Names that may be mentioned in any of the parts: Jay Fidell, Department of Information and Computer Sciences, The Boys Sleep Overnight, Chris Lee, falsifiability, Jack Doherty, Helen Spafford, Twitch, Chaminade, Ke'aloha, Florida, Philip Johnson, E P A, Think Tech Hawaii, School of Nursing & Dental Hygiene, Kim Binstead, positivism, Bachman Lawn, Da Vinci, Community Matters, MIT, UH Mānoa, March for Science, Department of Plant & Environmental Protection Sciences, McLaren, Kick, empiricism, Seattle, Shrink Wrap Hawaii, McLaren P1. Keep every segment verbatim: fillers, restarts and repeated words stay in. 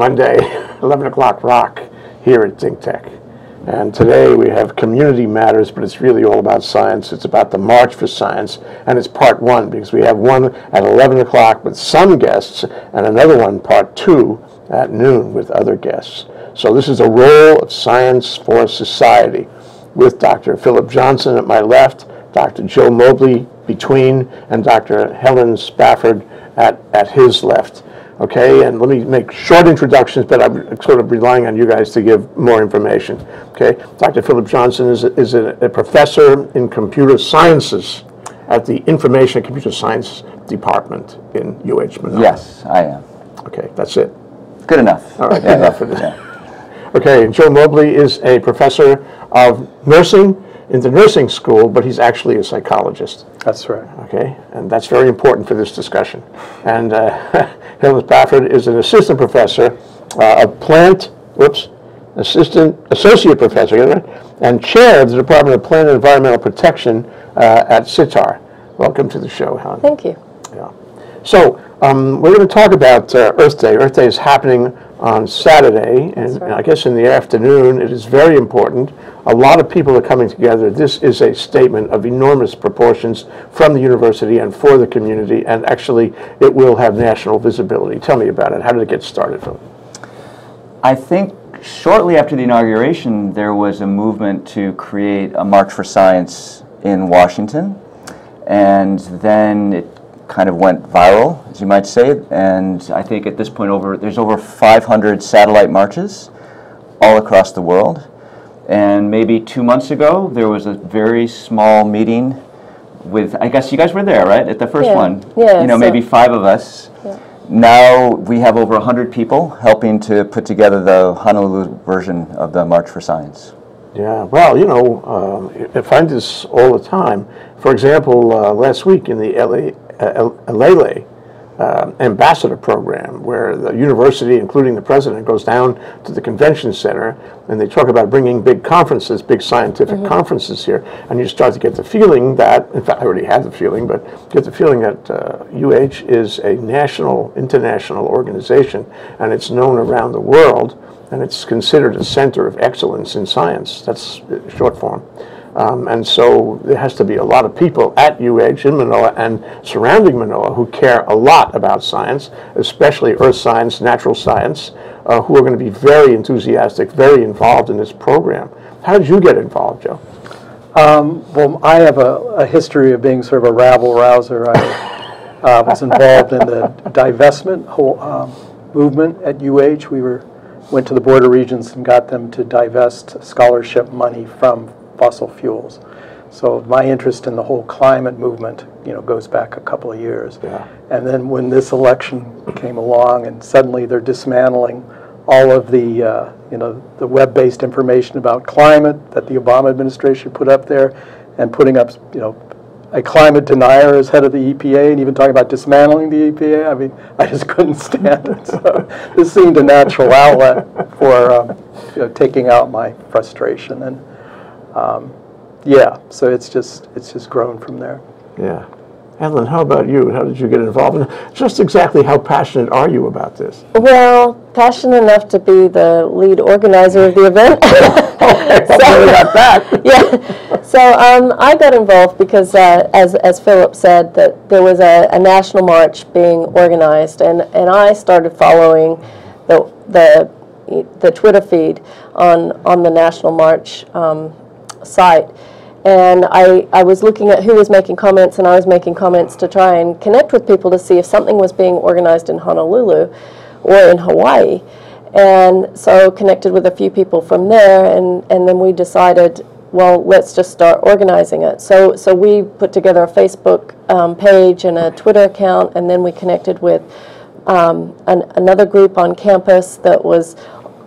Monday, eleven o'clock rock here at Think Tech. And today we have community matters, but it's really all about science. It's about the March for Science, and it's part one, because we have one at eleven o'clock with some guests, and another one, part two, at noon with other guests. So this is the role of science for society, with Doctor Philip Johnson at my left, Doctor Joe Mobley between, and Doctor Helen Spafford at, at his left. Okay, and let me make short introductions, but I'm sort of relying on you guys to give more information. Okay, Doctor Philip Johnson is, a, is a, a professor in computer sciences at the Information and Computer Science Department in U H Mānoa. Yes, I am. Okay, that's it. Good enough. All right, yeah, good yeah, enough for this. Yeah. Okay, and Joe Mobley is a professor of nursing in the nursing school, but he's actually a psychologist. That's right. Okay, and that's very important for this discussion. And uh, Helen Spafford is an assistant professor, uh, a plant, whoops, assistant, associate professor, and chair of the Department of Plant and Environmental Protection uh, at SITAR. Welcome to the show, Helen. Thank you. Yeah. So, um, we're going to talk about uh, Earth Day. Earth Day is happening on Saturday, and, right. and I guess in the afternoon. It is very important. A lot of people are coming together. This is a statement of enormous proportions from the university and for the community, and actually it will have national visibility. Tell me about it. How did it get started, Philip? I think shortly after the inauguration, there was a movement to create a March for Science in Washington, and then it kind of went viral, as you might say, and I think at this point over there's over five hundred satellite marches all across the world. And maybe two months ago there was a very small meeting with, I guess you guys were there, right, at the first yeah. one? Yeah, you know, so maybe five of us. Yeah. Now we have over one hundred people helping to put together the Honolulu version of the March for Science. Yeah, well, you know, um, I find this all the time. For example, uh, last week in the L A Uh, Alele uh, ambassador program, where the university, including the president, goes down to the convention center, and they talk about bringing big conferences, big scientific mm-hmm. conferences here, and you start to get the feeling that, in fact, I already had the feeling, but get the feeling that uh, U H is a national, international organization, and it's known around the world, and it's considered a center of excellence in science. That's short form. Um, and so there has to be a lot of people at U H in Manoa and surrounding Manoa who care a lot about science, especially earth science, natural science, uh, who are going to be very enthusiastic, very involved in this program. How did you get involved, Joe? Um, well, I have a, a history of being sort of a rabble-rouser. I uh, was involved in the divestment whole, um, movement at U H. We were, went to the Board of Regents and got them to divest scholarship money from fossil fuels. So my interest in the whole climate movement, you know, goes back a couple of years. Yeah. And then when this election came along and suddenly they're dismantling all of the, uh, you know, the web-based information about climate that the Obama administration put up there and putting up, you know, a climate denier as head of the E P A and even talking about dismantling the E P A, I mean, I just couldn't stand it. So this seemed a natural outlet for um, you know, taking out my frustration. And Um, yeah, so it's just it's just grown from there. Yeah. Helen, how about you? How did you get involved? And just exactly how passionate are you about this? Well, passionate enough to be the lead organizer of the event. Okay, so, I got that. Yeah. So um, I got involved because, uh, as, as Philip said, that there was a, a national march being organized, and, and I started following the, the, the Twitter feed on, on the national march um, site, and I, I was looking at who was making comments, and I was making comments to try and connect with people to see if something was being organized in Honolulu or in Hawaii. And so connected with a few people from there, and, and then we decided, well, let's just start organizing it. So, so we put together a Facebook um, page and a Twitter account, and then we connected with um, an, another group on campus that was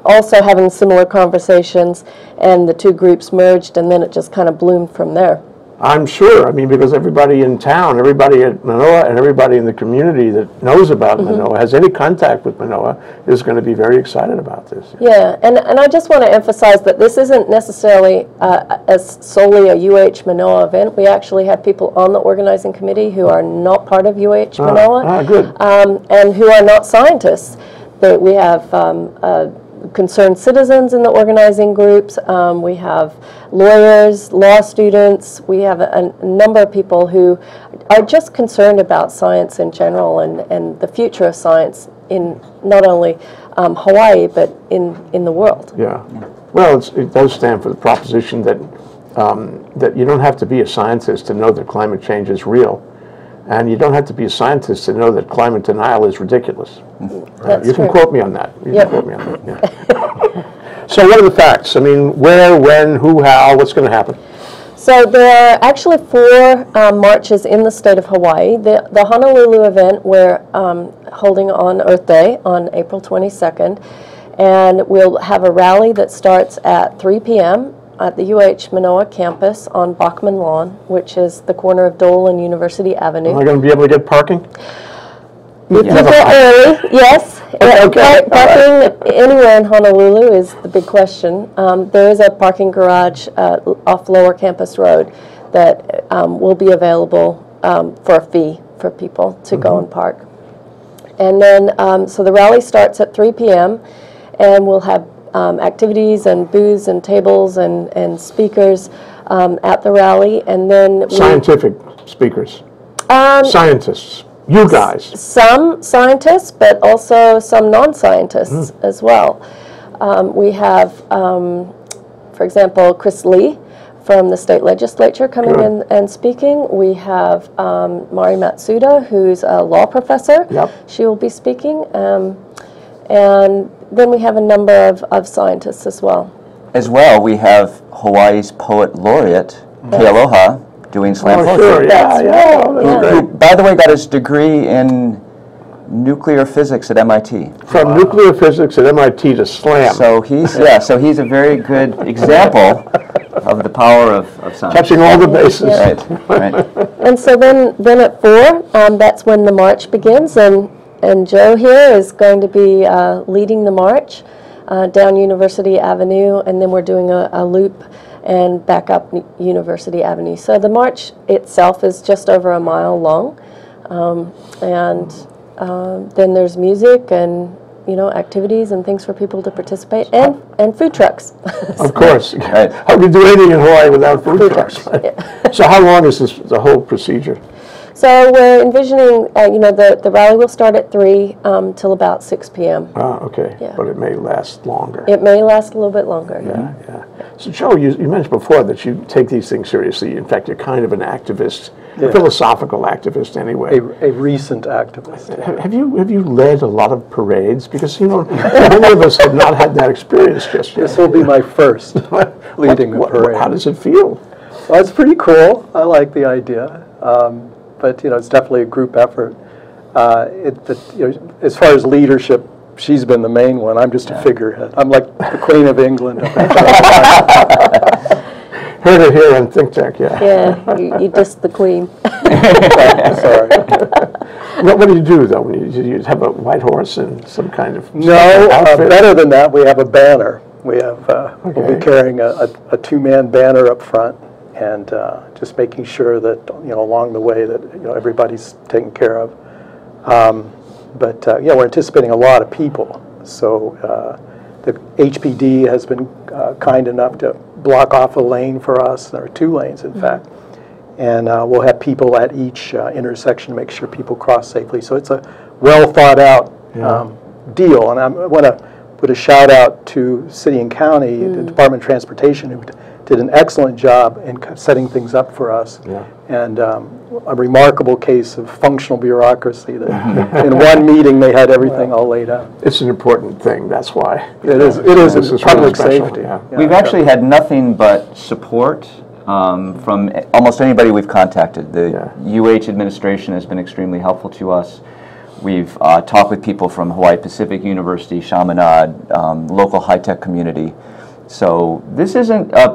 also having similar conversations, and the two groups merged, and then it just kind of bloomed from there. I'm sure. I mean, because everybody in town, everybody at Manoa, and everybody in the community that knows about mm-hmm. Manoa, has any contact with Manoa, is going to be very excited about this. Yeah, and, and I just want to emphasize that this isn't necessarily uh, as solely a U H Manoa event. We actually have people on the organizing committee who are not part of U H Manoa, ah, ah, good. Um, and who are not scientists. that we have um, uh, concerned citizens in the organizing groups. Um, we have lawyers, law students. We have a, a number of people who are just concerned about science in general and, and the future of science in not only um, Hawaii, but in, in the world. Yeah. Well, it's, it does stand for the proposition that, um, that you don't have to be a scientist to know that climate change is real. And you don't have to be a scientist to know that climate denial is ridiculous. Uh, you can true. quote me on that. You yep. can quote me on that. Yeah. So what are the facts? I mean, where, when, who, how, what's going to happen? So there are actually four um, marches in the state of Hawaii. The, the Honolulu event we're um, holding on Earth Day on April twenty-second. And we'll have a rally that starts at three p m at the U H Mānoa campus on Bachman Lawn, which is the corner of Dole and University Avenue. Am I going to be able to get parking? You yeah. can get early, yes. Okay. Okay. Parking right. anywhere in Honolulu is the big question. Um, there is a parking garage uh, off Lower Campus Road that um, will be available um, for a fee for people to mm-hmm. go and park. And then, um, so the rally starts at three p m and we'll have Um, activities and booths and tables and, and speakers um, at the rally, and then scientific speakers, um, scientists, you guys, some scientists, but also some non-scientists mm. as well. Um, we have, um, for example, Chris Lee from the state legislature coming Good. in and speaking. We have um, Mari Matsuda, who's a law professor. Yep. She will be speaking. Um, and then we have a number of, of scientists as well. As well, we have Hawaii's poet laureate, Ke'aloha, doing slam oh, poetry. Sure, yeah, yeah, right. yeah. Who, who, by the way, got his degree in nuclear physics at M I T. From wow. nuclear physics at M I T to slam. So he's, yeah, so he's a very good example of the power of, of science. Touching all the bases. Yeah. Right, right. And so then, then at four, um, that's when the march begins, and And Joe here is going to be uh, leading the march uh, down University Avenue, and then we're doing a, a loop and back up University Avenue. So the march itself is just over a mile long, um, and uh, then there's music and you know activities and things for people to participate, and and food trucks. so of course, right. How can you do anything in Hawaii without food, food trucks? trucks. Yeah. So how long is this the whole procedure? So we're envisioning, uh, you know, the, the rally will start at three um, till about six p m Ah, okay. Yeah. But it may last longer. It may last a little bit longer. Yeah, mm-hmm. yeah. So, Joe, you, you mentioned before that you take these things seriously. In fact, you're kind of an activist, yeah. a philosophical activist anyway. A, a recent activist. Have, have you have you led a lot of parades? Because, you know, many of us have not had that experience just yet. This will be my first leading what, a parade. What, how does it feel? Well, it's pretty cool. I like the idea. Um, But you know, it's definitely a group effort. Uh, it, the, you know, as far as leadership, she's been the main one. I'm just yeah. a figurehead. I'm like the Queen of England. Heard it here on Think Tech, yeah. Yeah, you, you dissed the Queen. oh, sorry. What, what do you do though? When you, do you have a white horse and some kind of no, uh, better than that, we have a banner. We have uh, okay. we'll be carrying a, a, a two-man banner up front. And uh, just making sure that you know along the way that you know everybody's taken care of. Um, but uh, yeah, we're anticipating a lot of people. So uh, the H P D has been uh, kind enough to block off a lane for us. There are two lanes, in mm-hmm. fact. And uh, we'll have people at each uh, intersection to make sure people cross safely. So it's a well thought out yeah. um, deal. And I want to put a shout out to City and County, mm. the Department of Transportation, who did an excellent job in setting things up for us, yeah. and um, a remarkable case of functional bureaucracy that in one meeting they had everything well, all laid out. It's an important thing, that's why. It is, it is, it's public safety. Yeah. Yeah, we've actually had nothing but support um, from almost anybody we've contacted. The yeah. U H administration has been extremely helpful to us. We've uh, talked with people from Hawaii Pacific University, Chaminade, um, local high-tech community. So this isn't a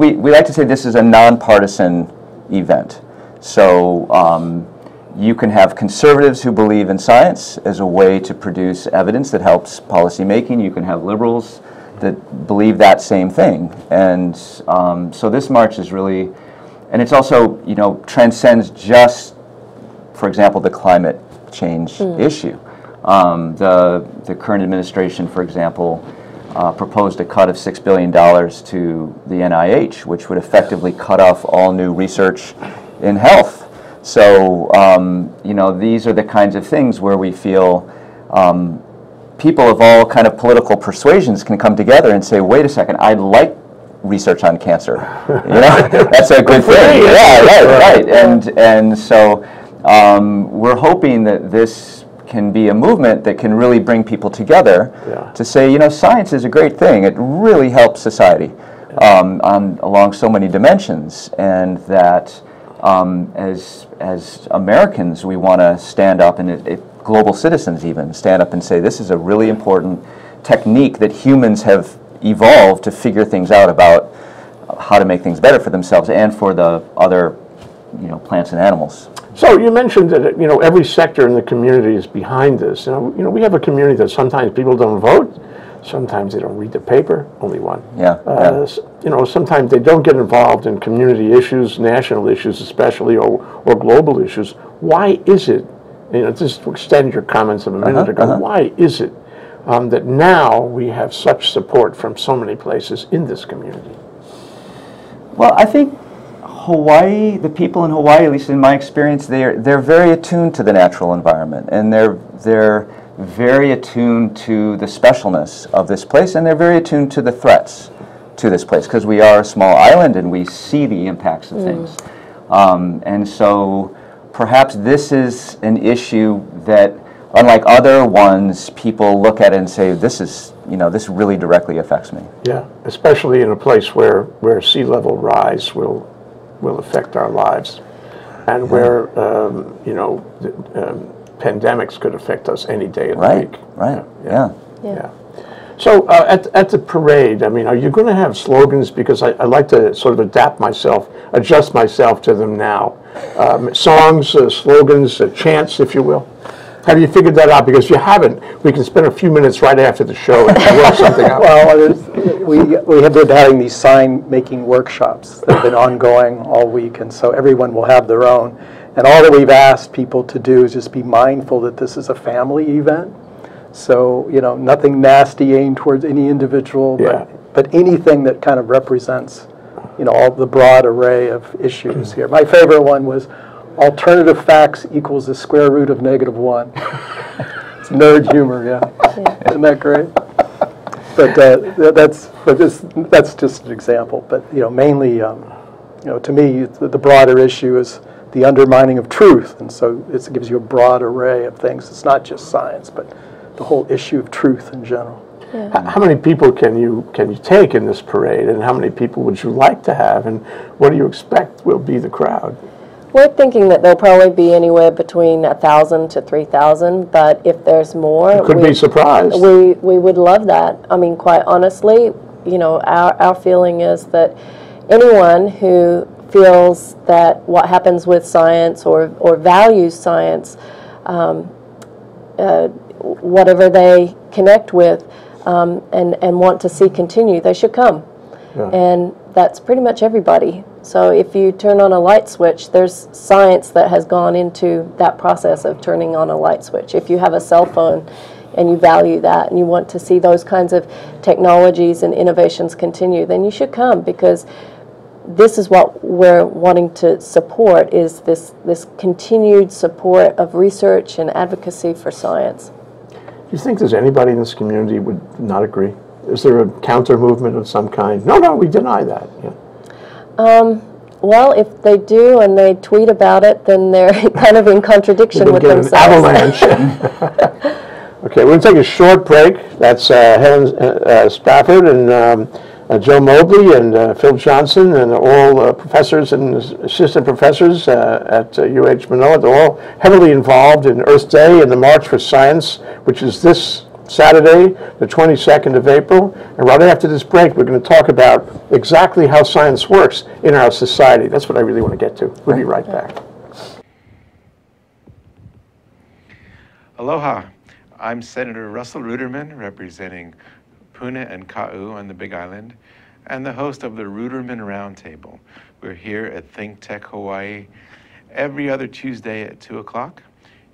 We, we like to say this is a nonpartisan event. So um, you can have conservatives who believe in science as a way to produce evidence that helps policy making. You can have liberals that believe that same thing. And um, so this march is really, and it's also, you know, transcends just, for example, the climate change mm. issue. Um, the, the current administration, for example, uh, proposed a cut of six billion dollars to the N I H, which would effectively cut off all new research in health. So, um, you know, these are the kinds of things where we feel um, people of all kind of political persuasions can come together and say, wait a second, I'd like research on cancer. You know, that's a good thing. Yeah, right, right. And, and so um, we're hoping that this can be a movement that can really bring people together yeah. to say, you know, science is a great thing. It really helps society um, on, along so many dimensions, and that Um, as, as Americans, we want to stand up, and it, it, global citizens even, stand up and say, this is a really important technique that humans have evolved to figure things out about how to make things better for themselves and for the other, you know, plants and animals. So you mentioned that, you know, every sector in the community is behind this. You know, you know we have a community that sometimes people don't vote. Sometimes they don't read the paper, only one. Yeah, uh, yeah. You know, sometimes they don't get involved in community issues, national issues especially, or, or global issues. Why is it, you know, just to extend your comments of a minute uh-huh, ago, uh-huh. why is it um, that now we have such support from so many places in this community? Well, I think Hawaii, the people in Hawaii, at least in my experience, they're, they're very attuned to the natural environment, and they're, they're very attuned to the specialness of this place, and they're very attuned to the threats to this place, because we are a small island and we see the impacts of mm. things. Um, and so perhaps this is an issue that, unlike other ones, people look at it and say, this is, you know, this really directly affects me. Yeah, especially in a place where, where sea level rise will, will affect our lives, and yeah. where, um, you know, um, pandemics could affect us any day of the right, week. Right, yeah. yeah. yeah. yeah. So uh, at, at the parade, I mean, are you going to have slogans? Because I, I like to sort of adapt myself, adjust myself to them now. Um, songs, uh, slogans, uh, chants, if you will. Have you figured that out? Because if you haven't, we can spend a few minutes right after the show and work something out. Well, we, we have been having these sign-making workshops that have been ongoing all week, and so everyone will have their own. And all that we've asked people to do is just be mindful that this is a family event. So, you know, nothing nasty aimed towards any individual, yeah. but, but anything that kind of represents, you know, all the broad array of issues here. My favorite one was alternative facts equals the square root of negative one. It's nerd humor, yeah. yeah. Isn't that great? But uh, that's but this, that's just an example. But, you know, mainly, um, you know, to me, the, the broader issue is the undermining of truth, and so it's, it gives you a broad array of things. It's not just science, but the whole issue of truth in general. Yeah. How many people can you can you take in this parade, and how many people would you like to have, and what do you expect will be the crowd? We're thinking that there'll probably be anywhere between a thousand to three thousand, but if there's more, you could be surprised. We we would love that. I mean, quite honestly, you know, our our feeling is that anyone who feels that what happens with science or, or values science, um, uh, whatever they connect with um, and, and want to see continue, they should come. Yeah. And that's pretty much everybody. So if you turn on a light switch, there's science that has gone into that process of turning on a light switch. If you have a cell phone and you value that and you want to see those kinds of technologies and innovations continue, then you should come, because this is what we're wanting to support, is this, this continued support of research and advocacy for science. Do you think there's anybody in this community who would not agree? Is there a counter-movement of some kind? No, no, we deny that. Yeah. Um, well, if they do and they tweet about it, then they're kind of in contradiction with themselves. Avalanche. Okay, we're going to take a short break. That's uh, Helen uh, Spafford and Um, Uh, Joe Mobley and uh, Philip Johnson, and all uh, professors and assistant professors uh, at uh, U H Mānoa. They're all heavily involved in Earth Day and the March for Science, which is this Saturday, the twenty-second of April. And right after this break, we're going to talk about exactly how science works in our society. That's what I really want to get to. We'll be right back. Aloha. I'm Senator Russell Ruderman, representing Puna and Ka'u on the Big Island, and the host of the Ruderman Roundtable. We're here at Think Tech Hawaii every other Tuesday at two o'clock.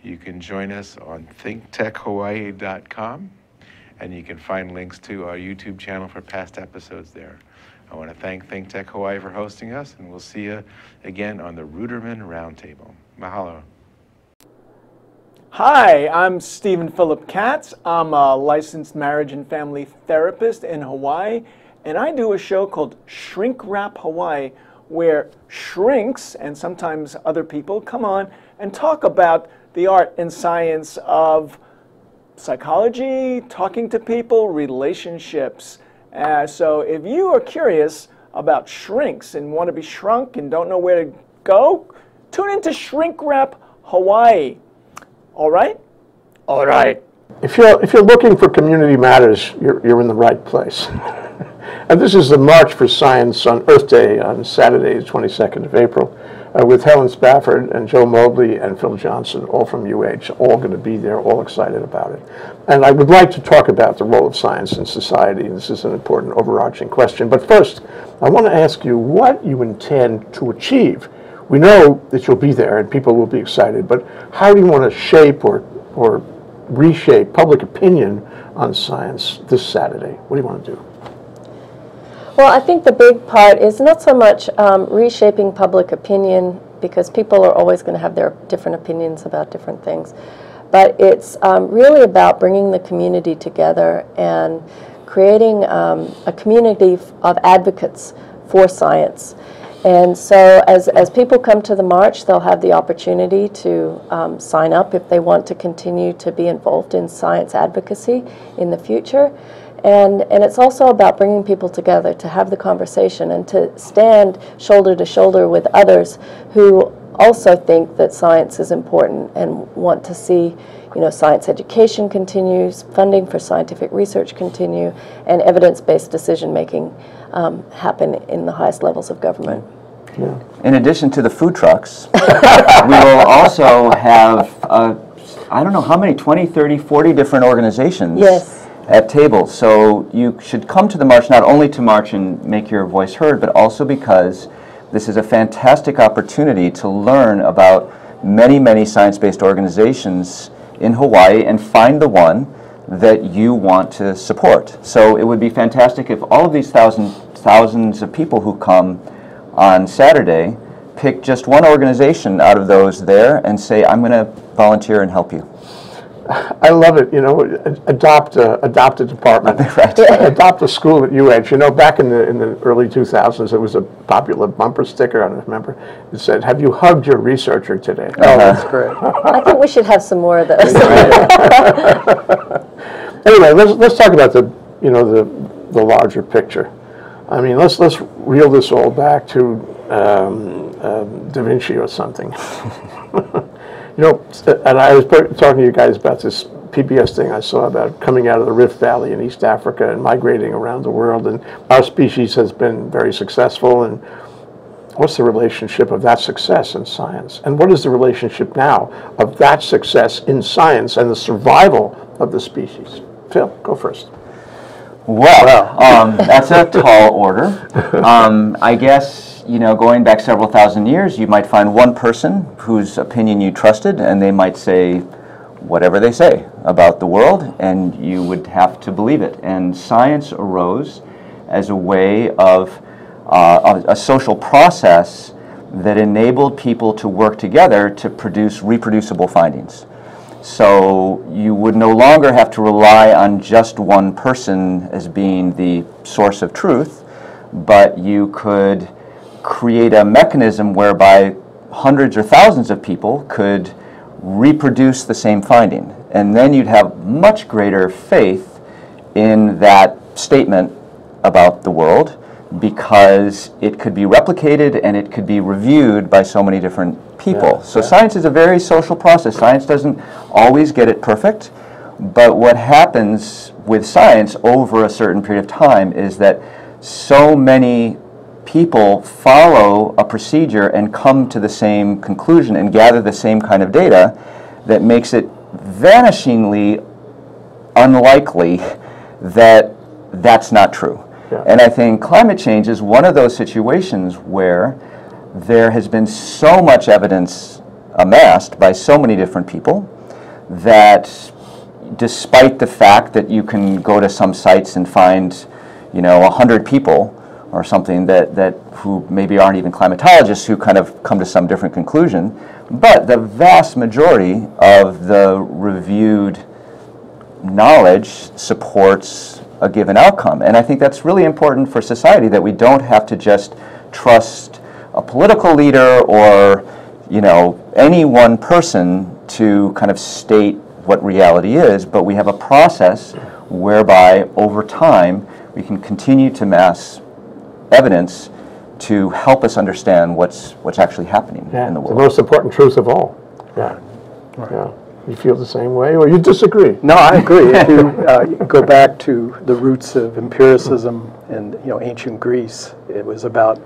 You can join us on think tech hawaii dot com, and you can find links to our YouTube channel for past episodes there. I want to thank Think Tech Hawaii for hosting us, and we'll see you again on the Ruderman Roundtable. Mahalo. Hi, I'm Stephen Philip Katz. I'm a licensed marriage and family therapist in Hawaii, and I do a show called Shrink Wrap Hawaii, where shrinks and sometimes other people come on and talk about the art and science of psychology, talking to people, relationships. Uh, so if you are curious about shrinks and want to be shrunk and don't know where to go, tune into Shrink Wrap Hawaii. All right? All right. If you're, if you're looking for community matters, you're, you're in the right place. And this is the March for Science on Earth Day on Saturday, the twenty-second of April, uh, with Helen Spafford and Joe Mobley and Phil Johnson, all from U H, all going to be there, all excited about it. And I would like to talk about the role of science in society. This is an important overarching question. But first, I want to ask you what you intend to achieve. We know that you'll be there and people will be excited, but how do you want to shape or, or reshape public opinion on science this Saturday? What do you want to do? Well, I think the big part is not so much um, reshaping public opinion, because people are always going to have their different opinions about different things, but it's um, really about bringing the community together and creating um, a community of advocates for science. And so as, as people come to the march, they'll have the opportunity to um, sign up if they want to continue to be involved in science advocacy in the future. And, and it's also about bringing people together to have the conversation and to stand shoulder to shoulder with others who also think that science is important and want to see, you know, science education continues, funding for scientific research continue, and evidence-based decision-making um, happen in the highest levels of government. Yeah. In addition to the food trucks, we will also have, uh, I don't know how many, twenty, thirty, forty different organizations yes. at tables. So you should come to the march, not only to march and make your voice heard, but also because this is a fantastic opportunity to learn about many, many science-based organizations in Hawaii and find the one that you want to support. So it would be fantastic if all of these thousands, thousands of people who come on Saturday pick just one organization out of those there and say, I'm going to volunteer and help you. I love it, you know, adopt a, adopt a department, right. Adopt a school at U H. You know, back in the, in the early two thousands, there was a popular bumper sticker, I don't remember, it said, have you hugged your researcher today? Uh-huh. Oh, that's great. I think we should have some more of those. Anyway, let's, let's talk about the, you know, the, the larger picture. I mean, let's, let's reel this all back to um, uh, Da Vinci or something. You know, and I was talking to you guys about this P B S thing I saw about coming out of the Rift Valley in East Africa and migrating around the world, and our species has been very successful, and what's the relationship of that success in science? And what is the relationship now of that success in science and the survival of the species? Phil, go first. Well, um, that's a tall order. Um, I guess... You know, going back several thousand years, you might find one person whose opinion you trusted, and they might say whatever they say about the world, and you would have to believe it. And science arose as a way of uh, a, a social process that enabled people to work together to produce reproducible findings. So you would no longer have to rely on just one person as being the source of truth, but you could create a mechanism whereby hundreds or thousands of people could reproduce the same finding. And then you'd have much greater faith in that statement about the world because it could be replicated and it could be reviewed by so many different people. Yeah, so yeah. Science is a very social process. Science doesn't always get it perfect, but what happens with science over a certain period of time is that so many people follow a procedure and come to the same conclusion and gather the same kind of data that makes it vanishingly unlikely that that's not true. Yeah. And I think climate change is one of those situations where there has been so much evidence amassed by so many different people that despite the fact that you can go to some sites and find, you know, a hundred people or something that, that who maybe aren't even climatologists who kind of come to some different conclusion, but the vast majority of the reviewed knowledge supports a given outcome. And I think that's really important for society, that we don't have to just trust a political leader or, you know, any one person to kind of state what reality is, but we have a process whereby over time we can continue to mass evidence to help us understand what's what's actually happening yeah, in the world. The most important truth of all. Yeah. Right. Yeah. You feel the same way, or you disagree? No, I agree. If you uh, go back to the roots of empiricism in you know ancient Greece, it was about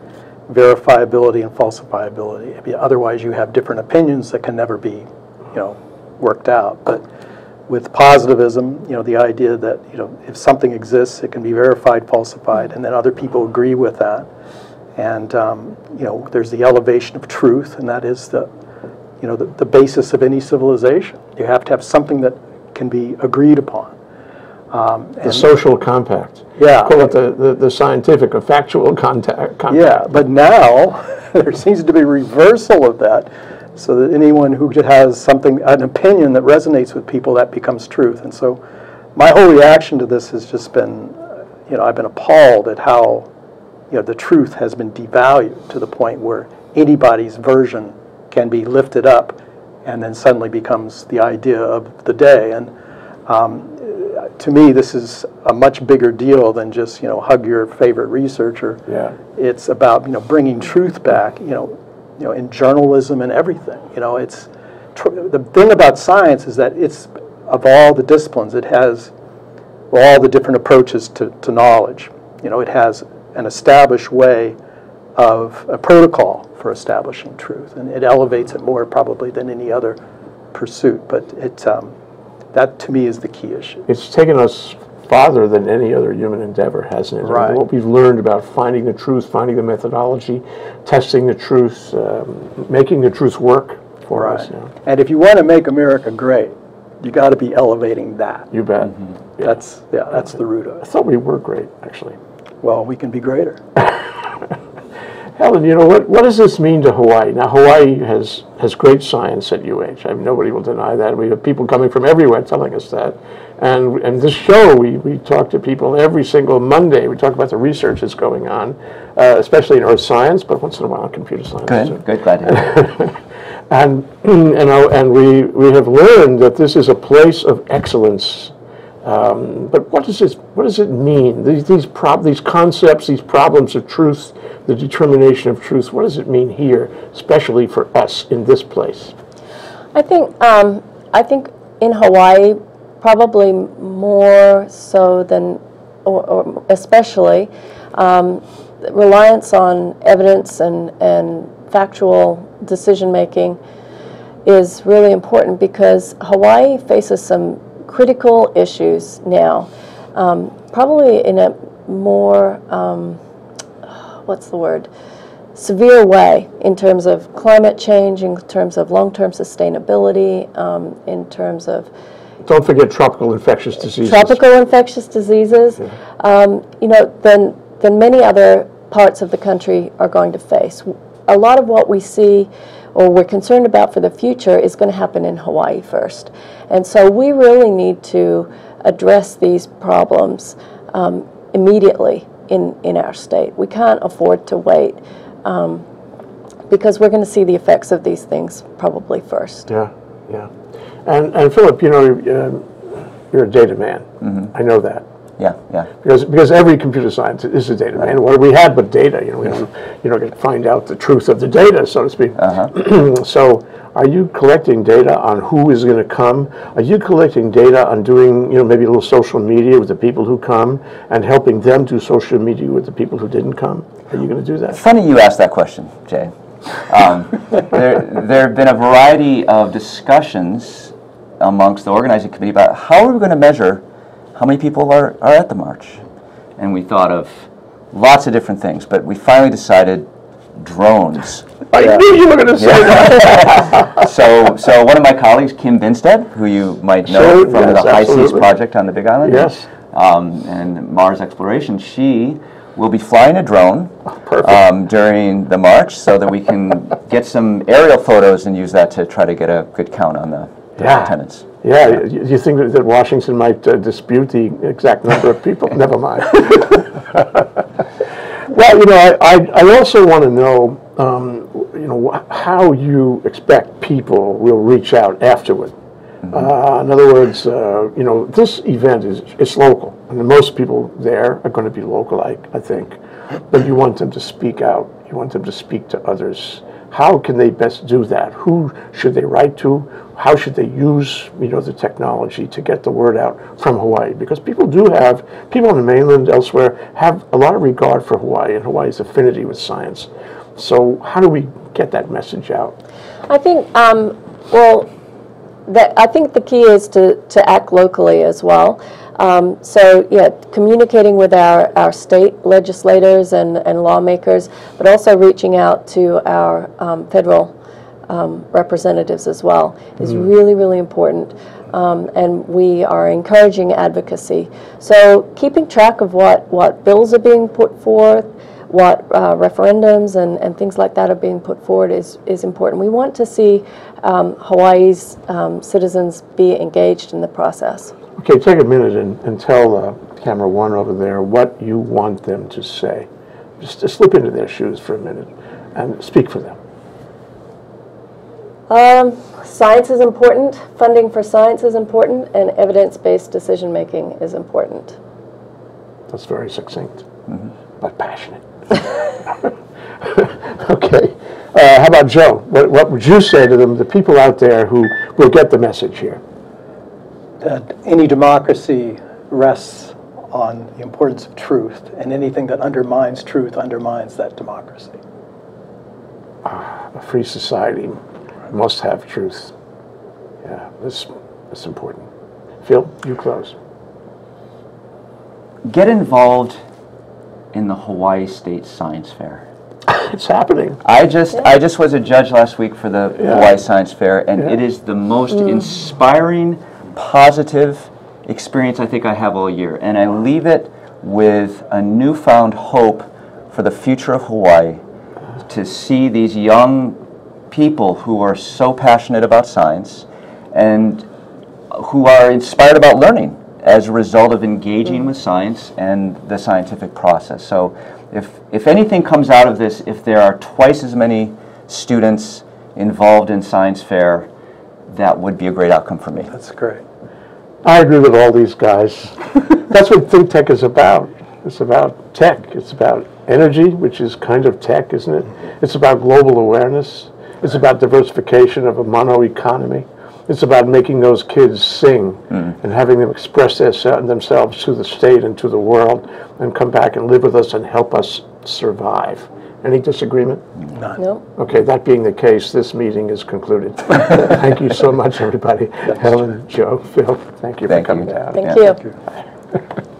verifiability and falsifiability. I mean, otherwise, you have different opinions that can never be, you know, worked out. But with positivism, you know, the idea that you know if something exists, it can be verified, falsified, and then other people agree with that. And um, you know, there's the elevation of truth, and that is the you know the, the basis of any civilization. You have to have something that can be agreed upon. Um, the social compact. Yeah. Call it the, the, the scientific or factual contact, compact. Yeah, but now there seems to be a reversal of that, so that anyone who has something, an opinion that resonates with people, that becomes truth. And so my whole reaction to this has just been, you know, I've been appalled at how, you know, the truth has been devalued to the point where anybody's version can be lifted up and then suddenly becomes the idea of the day. And um, to me, this is a much bigger deal than just, you know, hug your favorite researcher. Yeah. It's about, you know, bringing truth back, you know, you know, in journalism and everything. You know, it's, tr the thing about science is that it's, of all the disciplines, it has all the different approaches to, to knowledge. You know, it has an established way of a protocol for establishing truth, and it elevates it more probably than any other pursuit. But it, um, that to me is the key issue. It's taken us farther than any other human endeavor, hasn't it? Right. I mean, what we've learned about finding the truth, finding the methodology, testing the truth, um, making the truth work for right. us. You know? And if you want to make America great, you got to be elevating that. You bet. Mm-hmm. yeah. That's yeah, that's the root of it. I thought we were great, actually. Well, we can be greater. Helen, you know, what, what does this mean to Hawaii? Now, Hawaii has, has great science at U H. I mean, nobody will deny that. We have people coming from everywhere telling us that. And, and this show, we, we talk to people every single Monday. We talk about the research that's going on, uh, especially in earth science, but once in a while, computer science. Good, so. Good, glad to have and, and, and we, we have learned that this is a place of excellence. Um, but what does this? What does it mean? These these, prob these concepts, these problems of truth, the determination of truth. What does it mean here, especially for us in this place? I think um, I think in Hawaii, probably more so than, or, or especially, um, reliance on evidence and and factual decision making is really important, because Hawaii faces some critical issues now, um, probably in a more, um, what's the word, severe way, in terms of climate change, in terms of long-term sustainability, um, in terms of... Don't forget tropical infectious diseases. Tropical infectious diseases, yeah. um, you know, then, then many other parts of the country are going to face. A lot of what we see or we're concerned about for the future is going to happen in Hawaii first. And so we really need to address these problems um, immediately in, in our state. We can't afford to wait um, because we're going to see the effects of these things probably first. Yeah, yeah. And, and Philip, you know, you're a data man. Mm-hmm. I know that. Yeah, yeah. Because because every computer scientist is a data man. What do we have but data? You know, we don't you know get to find out the truth of the data, so to speak. Uh-huh. So, are you collecting data on who is going to come? Are you collecting data on doing you know maybe a little social media with the people who come and helping them do social media with the people who didn't come? Are you going to do that? Funny you asked that question, Jay. Um, there there have been a variety of discussions amongst the organizing committee about how are we going to measure how many people are, are at the march? And we thought of lots of different things, but we finally decided drones I yeah. knew you were going to say yeah. that. so, so one of my colleagues, Kim Binstead, who you might know so, from yes, the High absolutely. Seas Project on the Big Island, yes, um, and Mars Exploration, she will be flying a drone um, during the march so that we can get some aerial photos and use that to try to get a good count on the, the yeah. attendance. Yeah, yeah. You, you think that, that Washington might uh, dispute the exact number of people? Never mind. Well, you know, I, I, I also want to know, um, you know, how you expect people will reach out afterward. Mm-hmm. uh, in other words, uh, you know, this event is it's local. I mean, most people there are going to be local, I, I think. But you want them to speak out. You want them to speak to others. How can they best do that? Who should they write to? How should they use, you know, the technology to get the word out from Hawaii? Because people do have, people on the mainland, elsewhere, have a lot of regard for Hawaii and Hawaii's affinity with science. So how do we get that message out? I think, um, well, that I think the key is to, to act locally as well. Um, so, yeah, communicating with our, our state legislators and, and lawmakers, but also reaching out to our um, federal um, representatives as well is mm-hmm. really, really important. Um, and we are encouraging advocacy. So keeping track of what, what bills are being put forth, what uh, referendums and, and things like that are being put forward is, is important. We want to see um, Hawaii's um, citizens be engaged in the process. Okay, take a minute and, and tell uh, camera one over there what you want them to say. Just to slip into their shoes for a minute and speak for them. Um, science is important, funding for science is important, and evidence-based decision-making is important. That's very succinct, mm-hmm. but passionate. Okay, uh, how about Joe? What, what would you say to them, the people out there who will get the message here? That any democracy rests on the importance of truth, and anything that undermines truth undermines that democracy. Ah, a free society must have truth. Yeah, that's, that's important. Phil, you close. Get involved in the Hawaii State Science Fair. It's happening. I just yeah. I just was a judge last week for the yeah. Hawaii Science Fair, and yeah. it is the most mm. inspiring, positive experience I think I have all year, and I leave it with a newfound hope for the future of Hawaii, to see these young people who are so passionate about science and who are inspired about learning as a result of engaging mm-hmm. with science and the scientific process. So if, if anything comes out of this, if there are twice as many students involved in science fair, that would be a great outcome for me. That's great. I agree with all these guys. That's what Think Tech is about. It's about tech. It's about energy, which is kind of tech, isn't it? It's about global awareness. It's about diversification of a mono economy. It's about making those kids sing mm. and having them express their, themselves to the state and to the world, and come back and live with us and help us survive. Any disagreement? None. No. Okay, that being the case, this meeting is concluded. Thank you so much, everybody. That's Helen, true. Joe, Phil, thank you thank for coming you. down. Thank yeah. you. Thank you.